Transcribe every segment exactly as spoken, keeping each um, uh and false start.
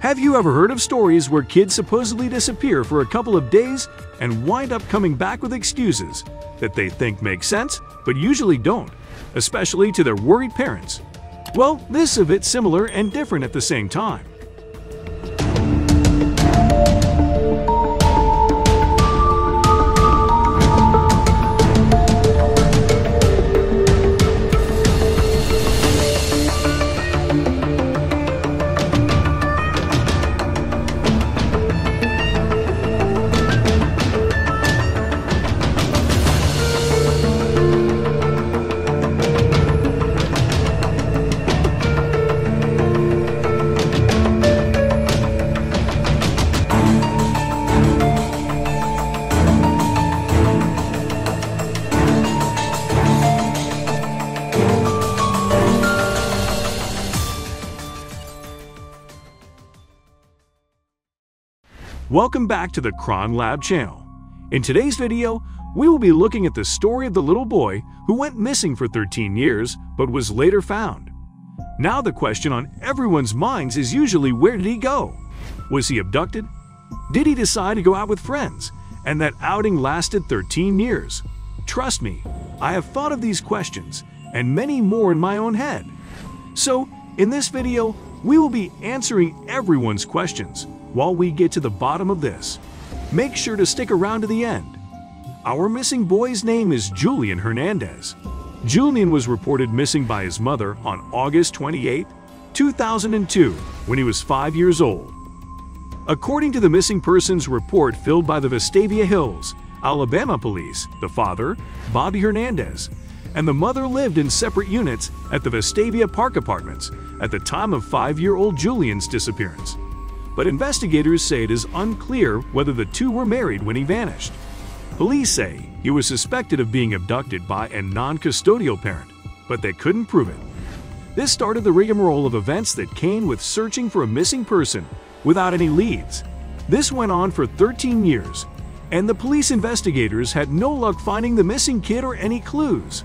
Have you ever heard of stories where kids supposedly disappear for a couple of days and wind up coming back with excuses that they think make sense but usually don't, especially to their worried parents? Well, this is a bit similar and different at the same time. Welcome back to the CRIMELAB channel. In today's video, we will be looking at the story of the little boy who went missing for thirteen years but was later found. Now the question on everyone's minds is usually, where did he go? Was he abducted? Did he decide to go out with friends? And that outing lasted thirteen years. Trust me, I have thought of these questions and many more in my own head. So, in this video, we will be answering everyone's questions while we get to the bottom of this. Make sure to stick around to the end. Our missing boy's name is Julian Hernandez. Julian was reported missing by his mother on August twenty-eighth, two thousand two, when he was five years old. According to the missing persons report filed by the Vestavia Hills, Alabama police, the father, Bobby Hernandez, and the mother lived in separate units at the Vestavia Park Apartments at the time of five-year-old Julian's disappearance. But investigators say it is unclear whether the two were married when he vanished. Police say he was suspected of being abducted by a non-custodial parent, but they couldn't prove it. This started the rigmarole of events that came with searching for a missing person without any leads. This went on for thirteen years, and the police investigators had no luck finding the missing kid or any clues.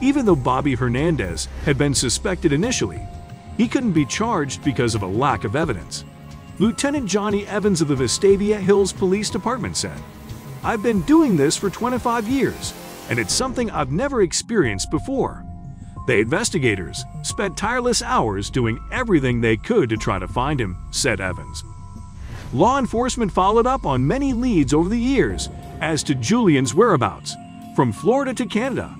Even though Bobby Hernandez had been suspected initially, he couldn't be charged because of a lack of evidence. Lieutenant Johnny Evans of the Vestavia Hills Police Department said, "I've been doing this for twenty-five years, and it's something I've never experienced before." The investigators spent tireless hours doing everything they could to try to find him, said Evans. Law enforcement followed up on many leads over the years as to Julian's whereabouts, from Florida to Canada,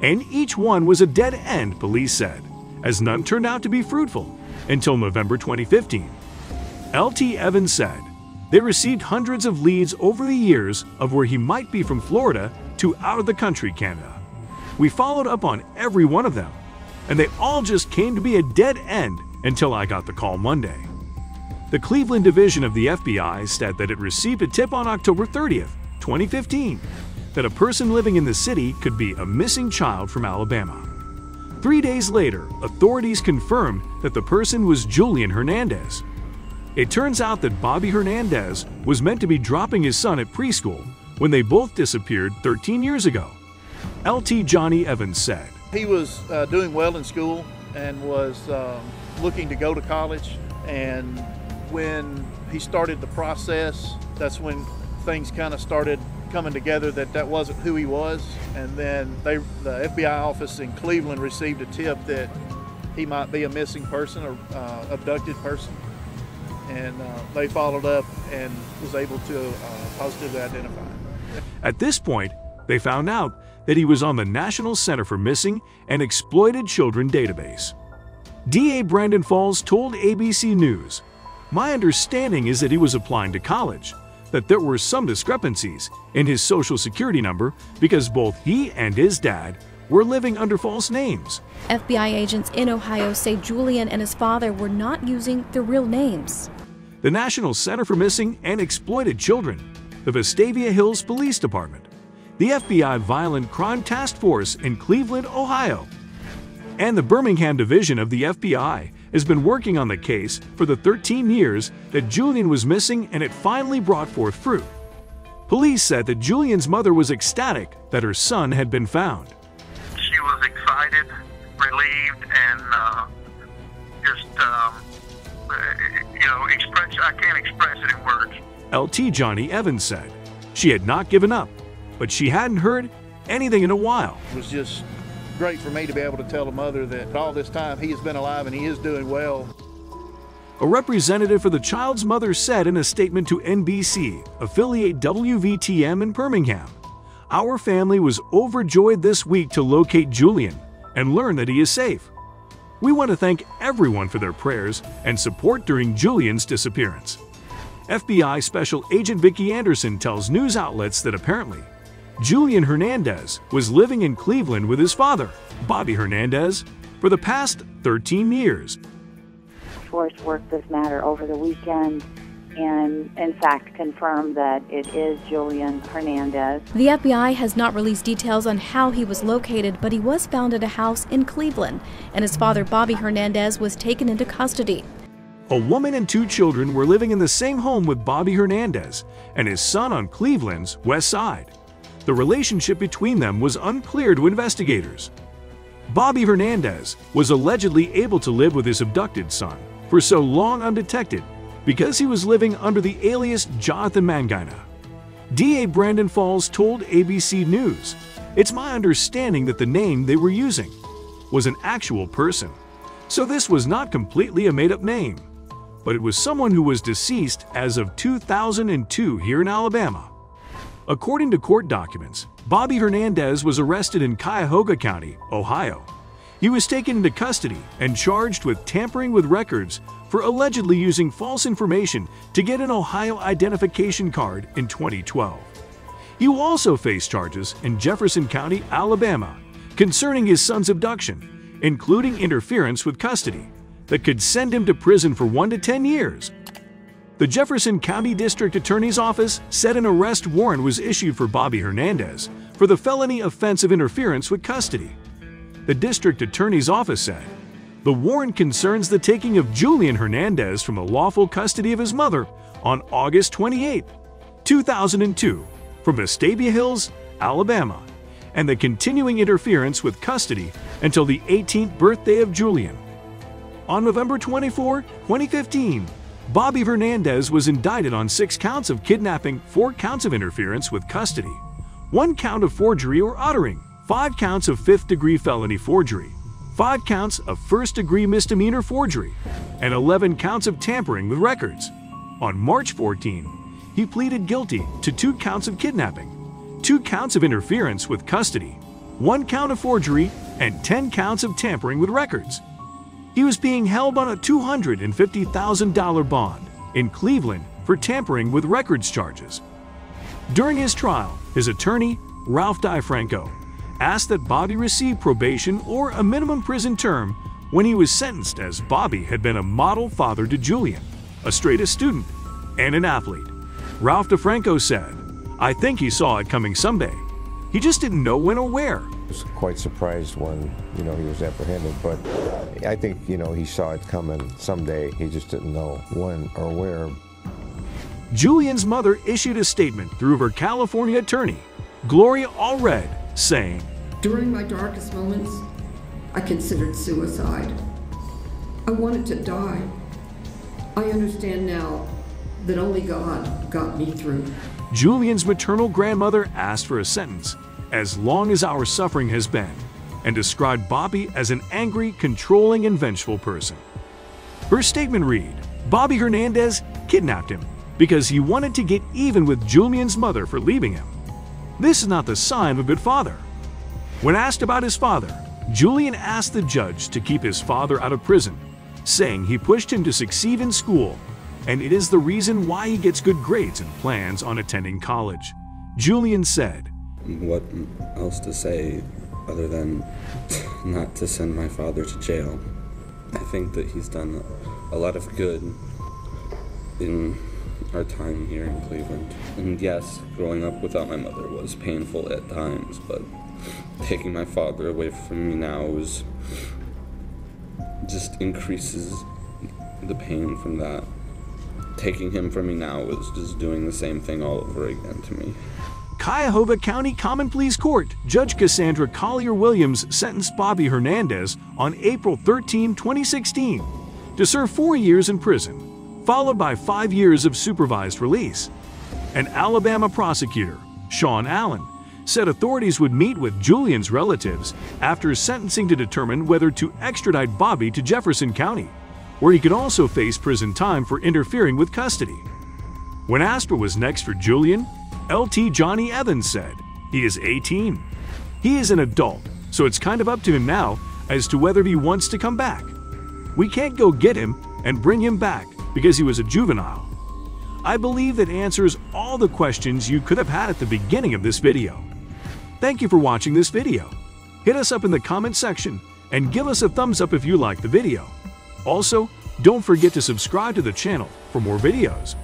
and each one was a dead end, police said, as none turned out to be fruitful until November twenty fifteen. L T Evans said, "They received hundreds of leads over the years of where he might be from Florida to out of the country, Canada. We followed up on every one of them, and they all just came to be a dead end until I got the call Monday." The Cleveland division of the F B I said that it received a tip on October thirtieth, twenty fifteen, that a person living in the city could be a missing child from Alabama. Three days later, authorities confirmed that the person was Julian Hernandez. It turns out that Bobby Hernandez was meant to be dropping his son at preschool when they both disappeared thirteen years ago. L T Johnny Evans said, "He was uh, doing well in school and was um, looking to go to college, and when he started the process, that's when things kind of started coming together that that wasn't who he was. And then they, the F B I office in Cleveland received a tip that he might be a missing person or uh, abducted person. And uh, they followed up and was able to uh, positively identify him." At this point, they found out that he was on the National Center for Missing and Exploited Children database. D A Brandon Falls told A B C News, "My understanding is that he was applying to college, that there were some discrepancies in his social security number because both he and his dad were living under false names." F B I agents in Ohio say Julian and his father were not using their real names. The National Center for Missing and Exploited Children, the Vestavia Hills Police Department, the F B I Violent Crime Task Force in Cleveland, Ohio, and the Birmingham Division of the F B I has been working on the case for the thirteen years that Julian was missing, and it finally brought forth fruit. Police said that Julian's mother was ecstatic that her son had been found. "Relieved, and uh, just um, you know, express, I can't express it in words. L T Johnny Evans said she had not given up, but she hadn't heard anything in a while. It was just great for me to be able to tell the mother that all this time he has been alive and he is doing well. A representative for the child's mother said in a statement to N B C, affiliate W V T M in Birmingham, "Our family was overjoyed this week to locate Julian and learn that he is safe. We want to thank everyone for their prayers and support during Julian's disappearance." F B I Special Agent Vicki Anderson tells news outlets that apparently Julian Hernandez was living in Cleveland with his father, Bobby Hernandez, for the past thirteen years. Force worked this matter over the weekend and, in fact, confirmed that it is Julian Hernandez. The F B I has not released details on how he was located, but he was found at a house in Cleveland, and his father, Bobby Hernandez, was taken into custody. A woman and two children were living in the same home with Bobby Hernandez and his son on Cleveland's west side. The relationship between them was unclear to investigators. Bobby Hernandez was allegedly able to live with his abducted son for so long undetected because he was living under the alias Jonathan Mangina. D A Brandon Falls told A B C News, "It's my understanding that the name they were using was an actual person, so this was not completely a made-up name, but it was someone who was deceased as of two thousand two here in Alabama." According to court documents, Bobby Hernandez was arrested in Cuyahoga County, Ohio. He was taken into custody and charged with tampering with records for allegedly using false information to get an Ohio identification card in twenty twelve. He will also face charges in Jefferson County, Alabama, concerning his son's abduction, including interference with custody, that could send him to prison for one to ten years. The Jefferson County District Attorney's Office said an arrest warrant was issued for Bobby Hernandez for the felony offense of interference with custody. The District Attorney's Office said the warrant concerns the taking of Julian Hernandez from the lawful custody of his mother on August twenty-eighth, two thousand two, from Vestavia Hills, Alabama, and the continuing interference with custody until the eighteenth birthday of Julian. On November twenty-fourth, twenty fifteen, Bobby Hernandez was indicted on six counts of kidnapping, four counts of interference with custody, one count of forgery or uttering, five counts of fifth-degree felony forgery, five counts of first-degree misdemeanor forgery, and eleven counts of tampering with records. On March fourteenth, he pleaded guilty to two counts of kidnapping, two counts of interference with custody, one count of forgery, and ten counts of tampering with records. He was being held on a two hundred fifty thousand dollar bond in Cleveland for tampering with records charges. During his trial, his attorney, Ralph DeFranco, asked that Bobby receive probation or a minimum prison term when he was sentenced, as Bobby had been a model father to Julian, a straight-A student, and an athlete. Ralph DeFranco said, "I think he saw it coming someday. He just didn't know when or where." Was quite surprised when, you know, he was apprehended, but I think, you know, he saw it coming someday. He just didn't know when or where. Julian's mother issued a statement through her California attorney, Gloria Allred, saying, "During my darkest moments, I considered suicide. I wanted to die. I understand now that only God got me through." Julian's maternal grandmother asked for a sentence as long as our suffering has been, and described Bobby as an angry, controlling, and vengeful person. Her statement read, "Bobby Hernandez kidnapped him because he wanted to get even with Julian's mother for leaving him. This is not the sign of a good father." When asked about his father, Julian asked the judge to keep his father out of prison, saying he pushed him to succeed in school, and it is the reason why he gets good grades and plans on attending college. Julian said, "What else to say other than not to send my father to jail? I think that he's done a lot of good in our time here in Cleveland. And yes, growing up without my mother was painful at times, but taking my father away from me now is just increases the pain from that. Taking him from me now is just doing the same thing all over again to me." Cuyahoga County Common Pleas Court Judge Cassandra Collier Williams sentenced Bobby Hernandez on April thirteenth, twenty sixteen, to serve four years in prison, followed by five years of supervised release. An Alabama prosecutor, Sean Allen, said authorities would meet with Julian's relatives after his sentencing to determine whether to extradite Bobby to Jefferson County, where he could also face prison time for interfering with custody. When asked what was next for Julian, L T Johnny Evans said, "He is eighteen. He is an adult, so it's kind of up to him now as to whether he wants to come back. We can't go get him and bring him back because he was a juvenile." I believe that answers all the questions you could have had at the beginning of this video. Thank you for watching this video. Hit us up in the comment section and give us a thumbs up if you liked the video. Also, don't forget to subscribe to the channel for more videos.